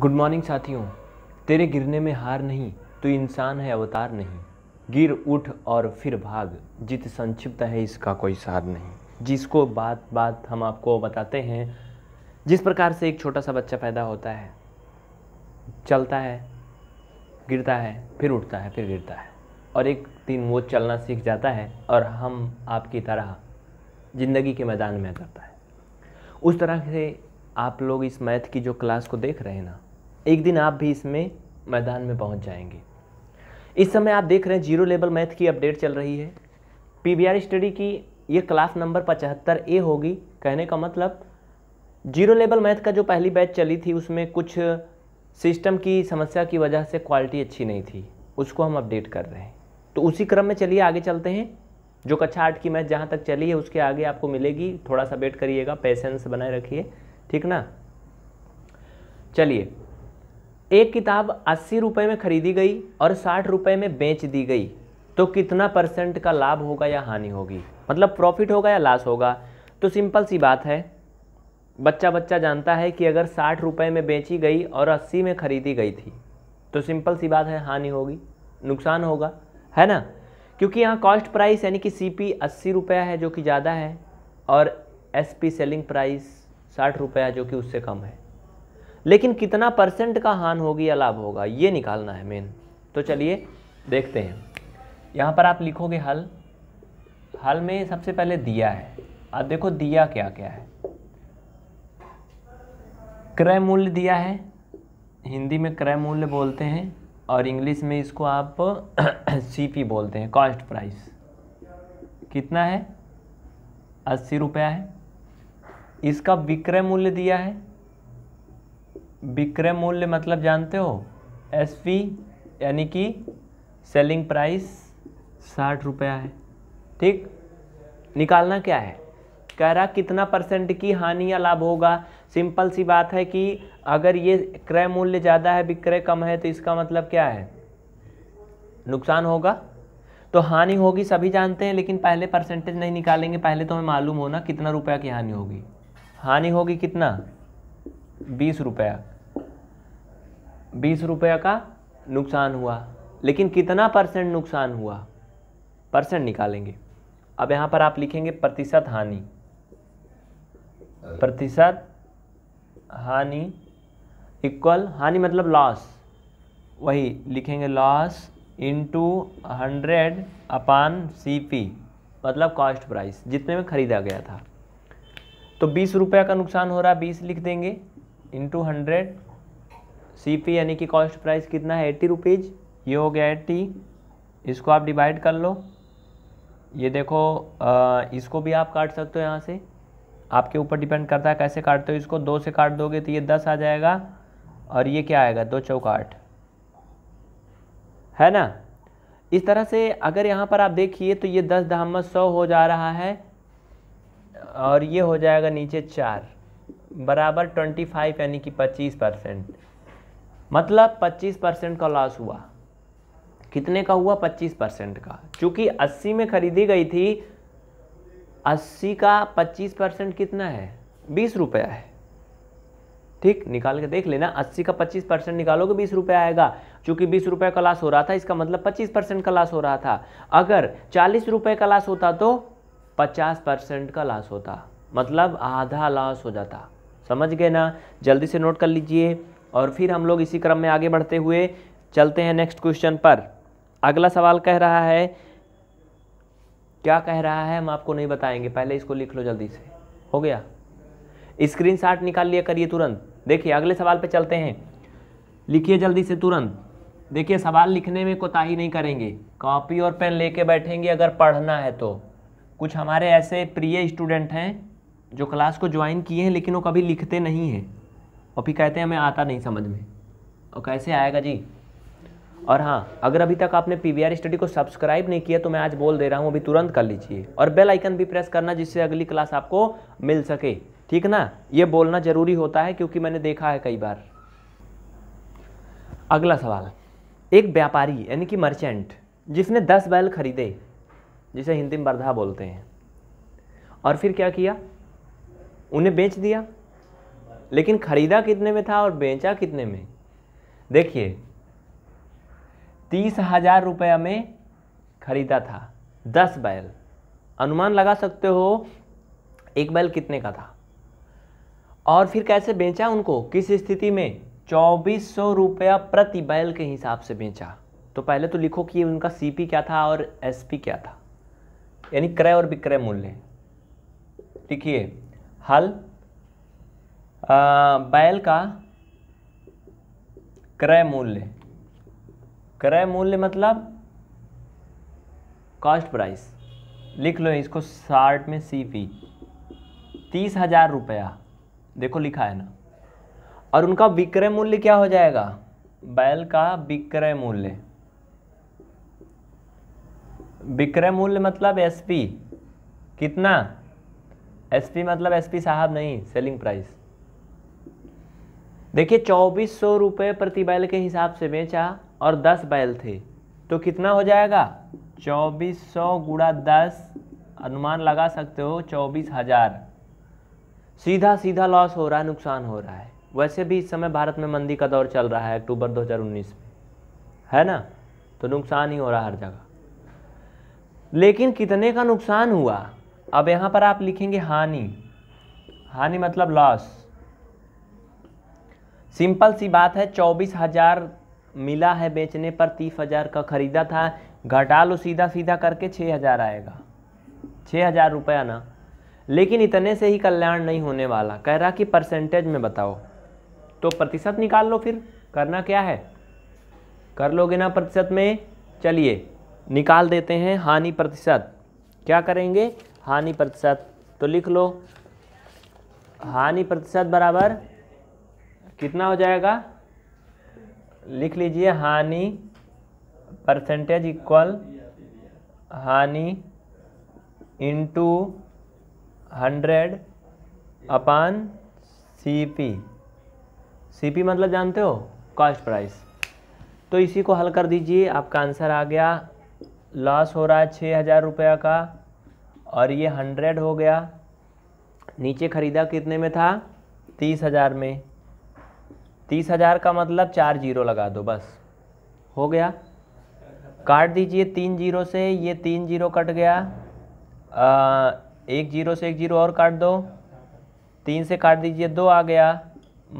Good morning साथियों, तेरे गिरने में हार नहीं, तू इंसान है अवतार नहीं। गिर उठ और फिर भाग, जित संक्षिप्त है इसका कोई सार नहीं। जिसको बात बात हम आपको बताते हैं, जिस प्रकार से एक छोटा सा बच्चा पैदा होता है, चलता है, गिरता है, फिर उठता है, फिर गिरता है और एक दिन वो चलना सीख जाता है और हम आपकी तरह ज़िंदगी के मैदान में उतरता है। उस तरह से आप लोग इस मैथ की जो क्लास को देख रहे हैं ना, एक दिन आप भी इसमें मैदान में पहुंच जाएंगे। इस समय आप देख रहे हैं जीरो लेवल मैथ की अपडेट चल रही है। पीवीआर स्टडी की ये क्लास नंबर 75A होगी। कहने का मतलब जीरो लेवल मैथ का जो पहली बैच चली थी उसमें कुछ सिस्टम की समस्या की वजह से क्वालिटी अच्छी नहीं थी, उसको हम अपडेट कर रहे हैं। तो उसी क्रम में चलिए आगे चलते हैं। जो कक्षा 8 की मैथ जहाँ तक चली है उसके आगे आपको मिलेगी। थोड़ा सा वेट करिएगा, पेशेंस बनाए रखिए, ठीक ना। चलिए, एक किताब 80 रुपये में खरीदी गई और 60 रुपये में बेच दी गई तो कितना % का लाभ होगा या हानि होगी, मतलब प्रॉफिट होगा या लॉस होगा। तो सिंपल सी बात है, बच्चा जानता है कि अगर 60 रुपये में बेची गई और 80 में खरीदी गई थी तो सिंपल सी बात है हानि होगी, नुकसान होगा, है ना। क्योंकि यहाँ कॉस्ट प्राइस यानी कि CP 80 रुपये है जो कि ज़्यादा है और SP सेलिंग प्राइस 60 रुपया जो कि उससे कम है। लेकिन कितना % का हानि होगी या लाभ होगा ये निकालना है मेन। तो चलिए देखते हैं। यहाँ पर आप लिखोगे हल। हल में सबसे पहले दिया है, आप देखो दिया क्या क्या है। क्रय मूल्य दिया है, हिंदी में क्रय मूल्य बोलते हैं और इंग्लिश में इसको आप CP बोलते हैं, कॉस्ट प्राइस। कितना है? 80 रुपया है। इसका विक्रय मूल्य दिया है। विक्रय मूल्य मतलब जानते हो, SP यानी कि सेलिंग प्राइस 60 रुपया है। ठीक, निकालना क्या है? कह रहा कितना % की हानि या लाभ होगा। सिंपल सी बात है कि अगर ये क्रय मूल्य ज़्यादा है, विक्रय कम है, तो इसका मतलब क्या है? नुकसान होगा। तो हानि होगी सभी जानते हैं, लेकिन पहले % नहीं निकालेंगे। पहले तो हमें मालूम होना कितना रुपया की हानि होगी। हानि होगी कितना? 20 रुपया। 20 रुपया का नुकसान हुआ, लेकिन कितना % नुकसान हुआ, % निकालेंगे। अब यहाँ पर आप लिखेंगे प्रतिशत हानि। प्रतिशत हानि इक्वल, हानि मतलब लॉस, वही लिखेंगे लॉस इनटू 100 अपान CP मतलब कॉस्ट प्राइस, जितने में ख़रीदा गया था। तो 20 रुपया का नुकसान हो रहा है, 20 लिख देंगे इनटू 100 CP यानी कि कॉस्ट प्राइस कितना है? 80 रुपीज़। ये हो गया 80, इसको आप डिवाइड कर लो। ये देखो इसको भी आप काट सकते हो यहाँ से, आपके ऊपर डिपेंड करता है कैसे काटते हो। इसको 2 से काट दोगे तो ये 10 आ जाएगा और ये क्या आएगा? 2 चौका 8, है ना। इस तरह से अगर यहाँ पर आप देखिए तो ये 10 × 100 हो जा रहा है और ये हो जाएगा नीचे 4 बराबर 25 यानी कि 25%, मतलब 25% का लॉस हुआ। कितने का हुआ? 25% का। चूँकि 80 में खरीदी गई थी, 80 का 25% कितना है? 20 रुपया है। ठीक, निकाल के देख लेना। 80 का 25% निकालोगे 20 रुपया आएगा। चूँकि 20 रुपये का लॉस हो रहा था, इसका मतलब 25% का लॉस हो रहा था। अगर 40 रुपये का लॉस होता तो 50% का लॉस होता, मतलब आधा लॉस हो जाता। समझ गए ना? जल्दी से नोट कर लीजिए और फिर हम लोग इसी क्रम में आगे बढ़ते हुए चलते हैं नेक्स्ट क्वेश्चन पर। अगला सवाल कह रहा है, क्या कह रहा है हम आपको नहीं बताएंगे, पहले इसको लिख लो जल्दी से। हो गया? स्क्रीनशॉट निकाल लिया करिए तुरंत। देखिए अगले सवाल पे चलते हैं, लिखिए जल्दी से तुरंत। देखिए सवाल लिखने में कोताही नहीं करेंगे, कॉपी और पेन लेके बैठेंगे अगर पढ़ना है तो। कुछ हमारे ऐसे प्रिय स्टूडेंट हैं जो क्लास को ज्वाइन किए हैं लेकिन वो कभी लिखते नहीं हैं और फिर कहते हैं हमें आता नहीं समझ में, और कैसे आएगा जी। और हाँ, अगर अभी तक आपने PVR स्टडी को सब्सक्राइब नहीं किया तो मैं आज बोल दे रहा हूँ, अभी तुरंत कर लीजिए और बेल आइकन भी प्रेस करना जिससे अगली क्लास आपको मिल सके, ठीक ना। ये बोलना ज़रूरी होता है क्योंकि मैंने देखा है कई बार। अगला सवाल, एक व्यापारी यानी कि मर्चेंट जिसने 10 बैल खरीदे, जिसे हिंदी में बरधा बोलते हैं, और फिर क्या किया? उन्हें बेच दिया लेकिन खरीदा कितने में था और बेचा कितने में? देखिए 30,000 रुपया में खरीदा था 10 बैल। अनुमान लगा सकते हो 1 बैल कितने का था, और फिर कैसे बेचा उनको, किस स्थिति में? 2,400 रुपया प्रति बैल के हिसाब से बेचा। तो पहले तो लिखो कि उनका सीपी क्या था और एसपी क्या था, यानी क्रय और विक्रय मूल्य। लिखिए हल बैल का क्रय मूल्य, क्रय मूल्य मतलब कॉस्ट प्राइस। लिख लो इसको शार्ट में सीपी 30,000 रुपया, देखो लिखा है ना। और उनका विक्रय मूल्य क्या हो जाएगा? बैल का विक्रय मूल्य, विक्रय मूल्य मतलब एसपी कितना? एसपी मतलब एसपी साहब नहीं, सेलिंग प्राइस। देखिए 2,400 रुपये प्रति बैल के हिसाब से बेचा और 10 बैल थे तो कितना हो जाएगा? 2,400 गुणा 10, अनुमान लगा सकते हो 24,000। सीधा सीधा लॉस हो रहा है, नुकसान हो रहा है। वैसे भी इस समय भारत में मंदी का दौर चल रहा है अक्टूबर 2019 में, है ना, तो नुकसान ही हो रहा है हर जगह। लेकिन कितने का नुकसान हुआ? अब यहाँ पर आप लिखेंगे हानि, हानि मतलब लॉस। सिंपल सी बात है, 24,000 मिला है बेचने पर, 30,000 का खरीदा था, घटा लो सीधा सीधा करके 6,000 आएगा, 6,000 रुपया ना। लेकिन इतने से ही कल्याण नहीं होने वाला, कह रहा कि परसेंटेज में बताओ, तो प्रतिशत निकाल लो। फिर करना क्या है, कर लोगे ना प्रतिशत में? चलिए निकाल देते हैं हानि प्रतिशत। क्या करेंगे? हानि प्रतिशत, तो लिख लो हानि प्रतिशत बराबर कितना हो जाएगा? लिख लीजिए हानि परसेंटेज इक्वल हानि इंटू 100 अपान सीपी। सीपी मतलब जानते हो, कॉस्ट प्राइस। तो इसी को हल कर दीजिए, आपका आंसर आ गया। लॉस हो रहा है 6,000 रुपया का, और ये 100 हो गया। नीचे ख़रीदा कितने में था? 30,000 में। 30,000 का मतलब 4 जीरो लगा दो, बस हो गया। काट दीजिए 3 जीरो से, ये 3 जीरो कट गया। 1 जीरो से 1 जीरो और काट दो, 3 से काट दीजिए, 2 आ गया।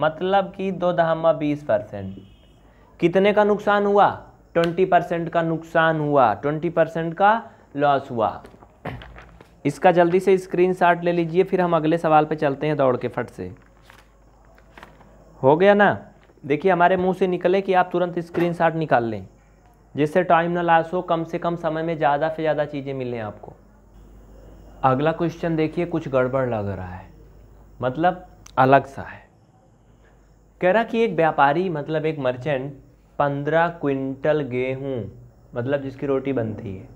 मतलब कि 2.20%। कितने का नुकसान हुआ? 20% का नुकसान हुआ, 20% का लॉस हुआ। इसका जल्दी से स्क्रीनशॉट ले लीजिए, फिर हम अगले सवाल पे चलते हैं दौड़ के फट से। हो गया ना? देखिए हमारे मुंह से निकले कि आप तुरंत स्क्रीनशॉट निकाल लें, जिससे टाइम ना लॉस हो, कम से कम समय में ज़्यादा से ज़्यादा चीज़ें मिलें आपको। अगला क्वेश्चन देखिए, कुछ गड़बड़ लग रहा है, मतलब अलग सा है। कह रहा कि एक व्यापारी मतलब एक मर्चेंट 15 क्विंटल गेहूं मतलब जिसकी रोटी बनती है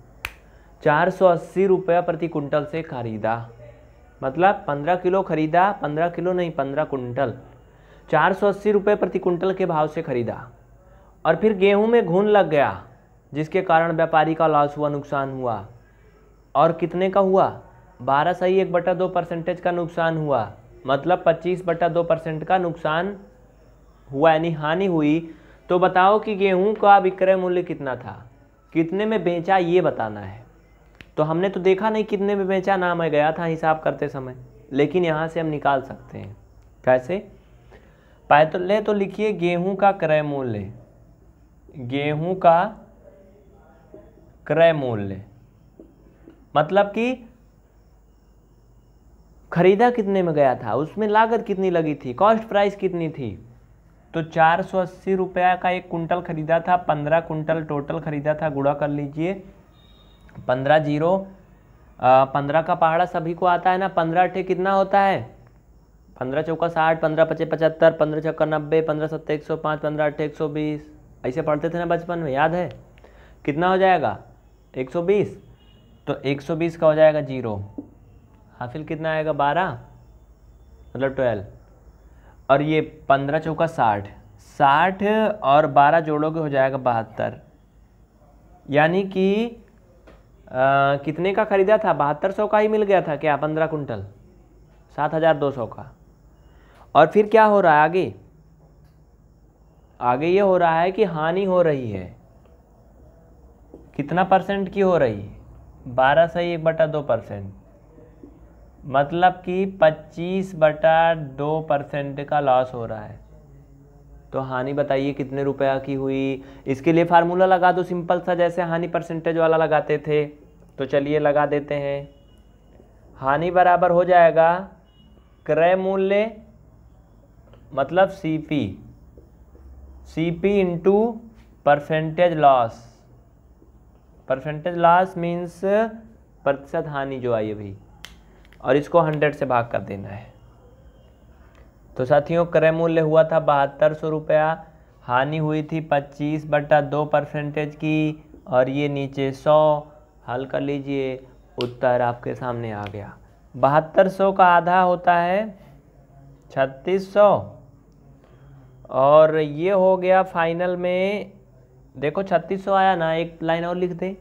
480 रुपया प्रति क्विंटल से खरीदा, मतलब 15 किलो खरीदा, 15 किलो नहीं 15 क्विंटल, 480 रुपये प्रति क्विंटल के भाव से खरीदा। और फिर गेहूं में घुन लग गया, जिसके कारण व्यापारी का लॉस हुआ, नुकसान हुआ। और कितने का हुआ? 12.1/2% का नुकसान हुआ, मतलब 25/2% का नुकसान हुआ, यानी हानि हुई। तो बताओ कि गेहूं का विक्रय मूल्य कितना था, कितने में बेचा, ये बताना है। तो हमने तो देखा नहीं कितने में बेचा ना, मैं गया था हिसाब करते समय, लेकिन यहाँ से हम निकाल सकते हैं। कैसे? पहले तो लिखिए गेहूं का क्रय मूल्य, गेहूं का क्रय मूल्य मतलब कि खरीदा कितने में गया था, उसमें लागत कितनी लगी थी, कॉस्ट प्राइस कितनी थी। तो 480 रुपया का 1 क्विंटल खरीदा था, 15 क्विंटल टोटल खरीदा था, गुणा कर लीजिए 15 जीरो, 15 का पहाड़ा सभी को आता है ना, 15 अट्ठे कितना होता है, 15 चौका 60, 15 पचे 75, 15 छक्का 90, 15 सत्ते 105, 15 अट्ठे 120, ऐसे पढ़ते थे ना बचपन में, याद है? कितना हो जाएगा? 120। तो 120 का हो जाएगा 0, हासिल कितना आएगा 12 मतलब 12, और ये 15 चौका 60, 60 और 12 जोड़ोगे हो जाएगा 72। यानी कि कितने का खरीदा था? 7200 का ही मिल गया था क्या? 15 क्विंटल 7200 का। और फिर क्या हो रहा है आगे, आगे ये हो रहा है कि हानि हो रही है कितना परसेंट की हो रही है 12/1/2%, मतलब कि 25/2% का लॉस हो रहा है। तो हानि बताइए कितने रुपया की हुई। इसके लिए फार्मूला लगा दो सिंपल सा, जैसे हानि परसेंटेज वाला लगाते थे। तो चलिए लगा देते हैं। हानि बराबर हो जाएगा क्रय मूल्य मतलब C P into percentage loss. Percentage loss means प्रतिशत हानि जो आई अभी, और इसको 100 से भाग कर देना है। तो साथियों क्रय मूल्य हुआ था 7200 रुपया, हानि हुई थी 25/2% की, और ये नीचे 100 हल कर लीजिए, उत्तर आपके सामने आ गया। 7200 का आधा होता है 3600, और ये हो गया फाइनल में देखो 3600 आया ना, एक लाइन और लिख दे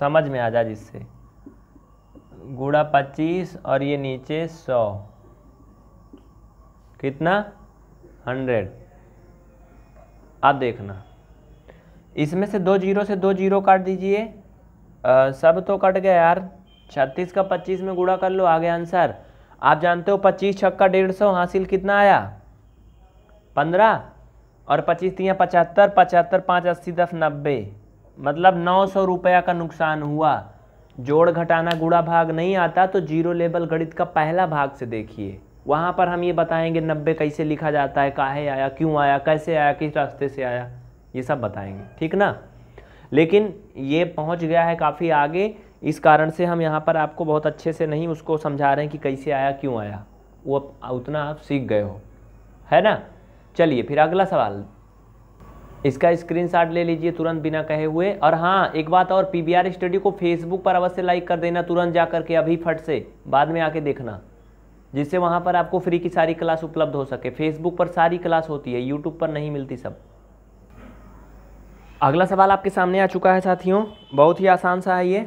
समझ में आ जाए जिससे, गुणा 25 और ये नीचे 100 कितना 100। आप देखना इसमें से 2 जीरो से 2 जीरो काट दीजिए, सब तो कट गया यार। 36 का 25 में गुणा कर लो, आ गया आंसर। आप जानते हो 25 × 6 = 150, हासिल कितना आया 15, और 25 × 3 = 75, 75 × 5 = 80, 10 × 90, मतलब 900 रुपया का नुकसान हुआ। जोड़ घटाना गुणा भाग नहीं आता तो जीरो लेवल गणित का पहला भाग से देखिए, वहाँ पर हम ये बताएंगे 90 कैसे लिखा जाता है, काहे आया, क्यों आया, कैसे आया, किस रास्ते से आया, ये सब बताएंगे, ठीक ना। लेकिन ये पहुँच गया है काफ़ी आगे, इस कारण से हम यहाँ पर आपको बहुत अच्छे से नहीं उसको समझा रहे हैं कि कैसे आया क्यों आया, वो उतना आप सीख गए हो, है ना। चलिए फिर अगला सवाल, इसका स्क्रीनशॉट ले लीजिए तुरंत बिना कहे हुए। और हाँ एक बात और, PVR स्टडी को फेसबुक पर अवश्य लाइक कर देना तुरंत जा करके, अभी फट से, बाद में आके देखना, जिससे वहाँ पर आपको फ्री की सारी क्लास उपलब्ध हो सके। फेसबुक पर सारी क्लास होती है, यूट्यूब पर नहीं मिलती सब। अगला सवाल आपके सामने आ चुका है साथियों, बहुत ही आसान सा है ये।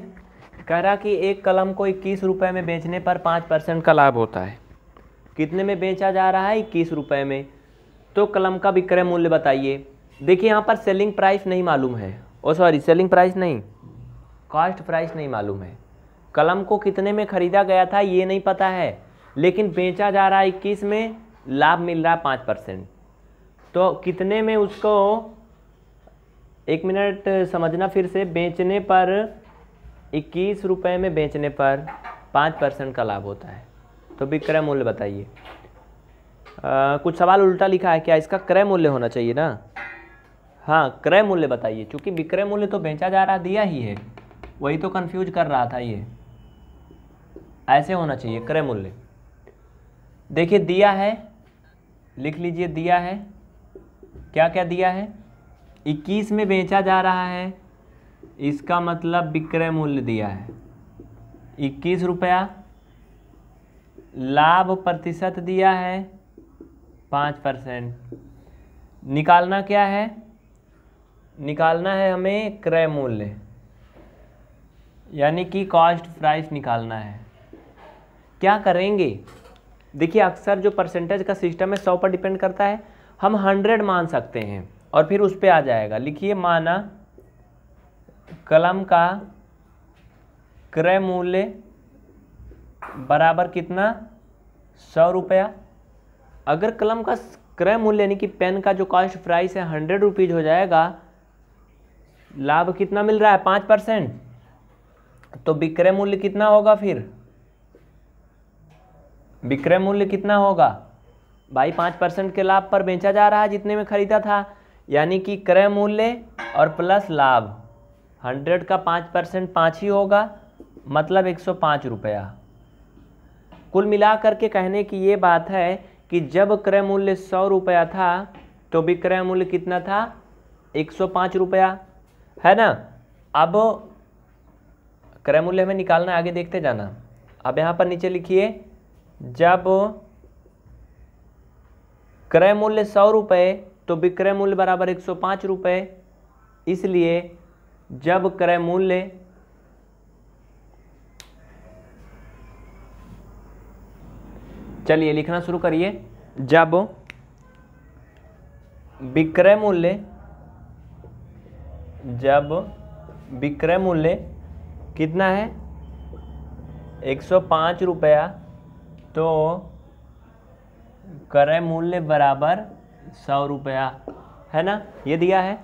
कह रहा कि एक कलम को 21 रुपये में बेचने पर 5% का लाभ होता है। कितने में बेचा जा रहा है 21 रुपये में, तो कलम का विक्रय मूल्य बताइए। देखिए यहाँ पर सेलिंग प्राइस नहीं मालूम है, ओ सॉरी सेलिंग प्राइस नहीं, कॉस्ट प्राइस नहीं मालूम है। कलम को कितने में ख़रीदा गया था ये नहीं पता है, लेकिन बेचा जा रहा है 21 में, लाभ मिल रहा है 5%। तो कितने में उसको, एक मिनट समझना फिर से, बेचने पर 21 रुपये में बेचने पर 5% का लाभ होता है, तो विक्रय मूल्य बताइए। कुछ सवाल उल्टा लिखा है क्या, इसका क्रय मूल्य होना चाहिए ना। हाँ क्रय मूल्य बताइए, क्योंकि विक्रय मूल्य तो बेचा जा रहा दिया ही है, वही तो कंफ्यूज कर रहा था ये, ऐसे होना चाहिए क्रय मूल्य। देखिए दिया है, लिख लीजिए दिया है, क्या क्या दिया है, 21 में बेचा जा रहा है, इसका मतलब विक्रय मूल्य दिया है 21 रुपया, लाभ प्रतिशत दिया है 5%। निकालना क्या है, निकालना है हमें क्रय मूल्य, यानी कि कॉस्ट प्राइस निकालना है। क्या करेंगे, देखिए अक्सर जो परसेंटेज का सिस्टम है 100 पर डिपेंड करता है, हम 100 मान सकते हैं और फिर उस पर आ जाएगा। लिखिए माना कलम का क्रय मूल्य बराबर कितना 100 रुपया। अगर कलम का क्रय मूल्य यानी कि पेन का जो कॉस्ट प्राइस है 100 रुपीज़ हो जाएगा, लाभ कितना मिल रहा है 5%, तो विक्रय मूल्य कितना होगा, फिर विक्रय मूल्य कितना होगा भाई, 5% के लाभ पर बेचा जा रहा है जितने में खरीदा था, यानी कि क्रय मूल्य और प्लस लाभ, 100 का 5% 5 ही होगा, मतलब 105 रुपया। कुल मिलाकर के कहने की ये बात है कि जब क्रय मूल्य 100 रुपया था तो विक्रय मूल्य कितना था 105 रुपया, है ना। अब क्रय मूल्य हमें निकालना है, आगे देखते जाना। अब यहाँ पर नीचे लिखिए, जब क्रय मूल्य 100 रुपये तो विक्रय मूल्य बराबर 105 रुपये, इसलिए जब क्रय मूल्य 100, चलिए लिखना शुरू करिए। जब विक्रय मूल्य कितना है 105 रुपया तो क्रय मूल्य बराबर 100 रुपया है ना, ये दिया है।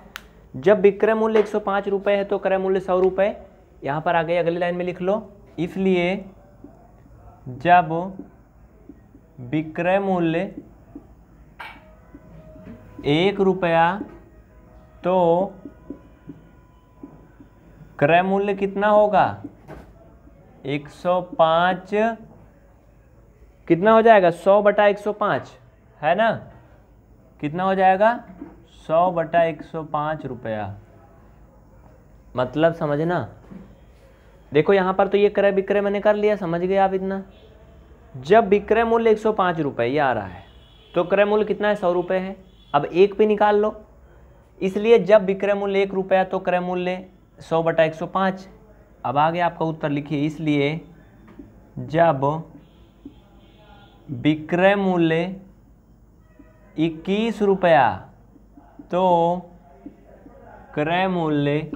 जब विक्रय मूल्य 105 रुपये है तो क्रय मूल्य 100 रुपये, यहाँ पर आ गई अगली लाइन में लिख लो। इसलिए जब विक्रय मूल्य 1 रुपया तो क्रय मूल्य कितना होगा 105, कितना हो जाएगा 100/105 है ना, कितना हो जाएगा 100/105 रुपया। मतलब समझना, देखो यहाँ पर तो ये क्रय विक्रय मैंने कर लिया, समझ गए आप इतना। जब विक्रय मूल्य 105 रुपये ये आ रहा है तो क्रय मूल्य कितना है 100 रुपये है, अब एक पे निकाल लो। इसलिए जब विक्रय मूल्य 1 रुपया तो क्रय मूल्य 100/105। अब आगे आपका उत्तर लिखिए, इसलिए जब विक्रय मूल्य 21 रुपया तो क्रय मूल्य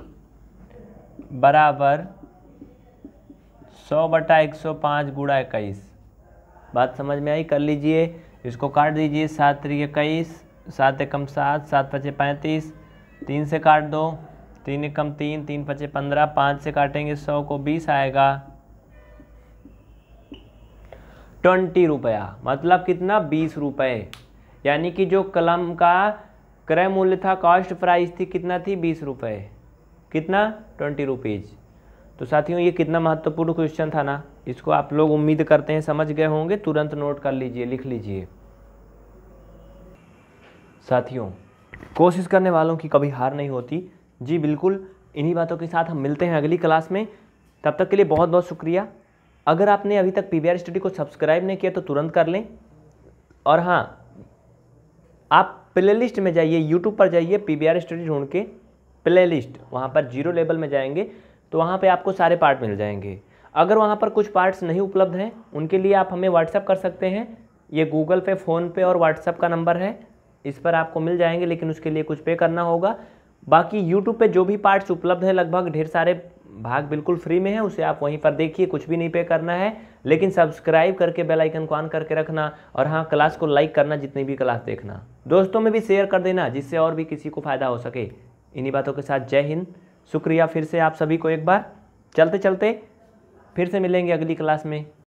बराबर 100/105 गुणा 21। बात समझ में आई, कर लीजिए, इसको काट दीजिए, 7 3 21, 7 एकम 7, 7 5 35, 3 से काट दो, 3 एकम 3, 3 5 15, 5 से काटेंगे 100 को 20 आएगा 20 रुपया। मतलब कितना 20 रुपये, यानी कि जो कलम का क्रय मूल्य था, कॉस्ट प्राइस थी, कितना थी 20 रुपये, कितना 20 रुपीज़। तो साथियों ये कितना महत्वपूर्ण क्वेश्चन था ना, इसको आप लोग उम्मीद करते हैं समझ गए होंगे, तुरंत नोट कर लीजिए, लिख लीजिए। साथियों कोशिश करने वालों की कभी हार नहीं होती। जी बिल्कुल, इन्हीं बातों के साथ हम मिलते हैं अगली क्लास में, तब तक के लिए बहुत बहुत शुक्रिया। अगर आपने अभी तक PVR स्टडी को सब्सक्राइब नहीं किया तो तुरंत कर लें, और हाँ आप प्लेलिस्ट में जाइए, यूट्यूब पर जाइए PVR स्टडी ढूंढ के प्लेलिस्ट, वहाँ पर 0 लेवल में जाएंगे तो वहाँ पे आपको सारे पार्ट मिल जाएंगे। अगर वहाँ पर कुछ पार्ट्स नहीं उपलब्ध हैं उनके लिए आप हमें व्हाट्सएप कर सकते हैं, ये गूगल पे, फ़ोनपे और व्हाट्सएप का नंबर है, इस पर आपको मिल जाएंगे, लेकिन उसके लिए कुछ पे करना होगा। बाकी यूट्यूब पे जो भी पार्ट्स उपलब्ध हैं, लगभग ढेर सारे भाग बिल्कुल फ्री में है, उसे आप वहीं पर देखिए, कुछ भी नहीं पे करना है। लेकिन सब्सक्राइब करके बेल आइकन को ऑन करके रखना, और हाँ क्लास को लाइक करना, जितनी भी क्लास देखना दोस्तों में भी शेयर कर देना, जिससे और भी किसी को फ़ायदा हो सके। इन्हीं बातों के साथ जय हिंद, शुक्रिया फिर से आप सभी को एक बार। चलते चलते फिर से मिलेंगे अगली क्लास में।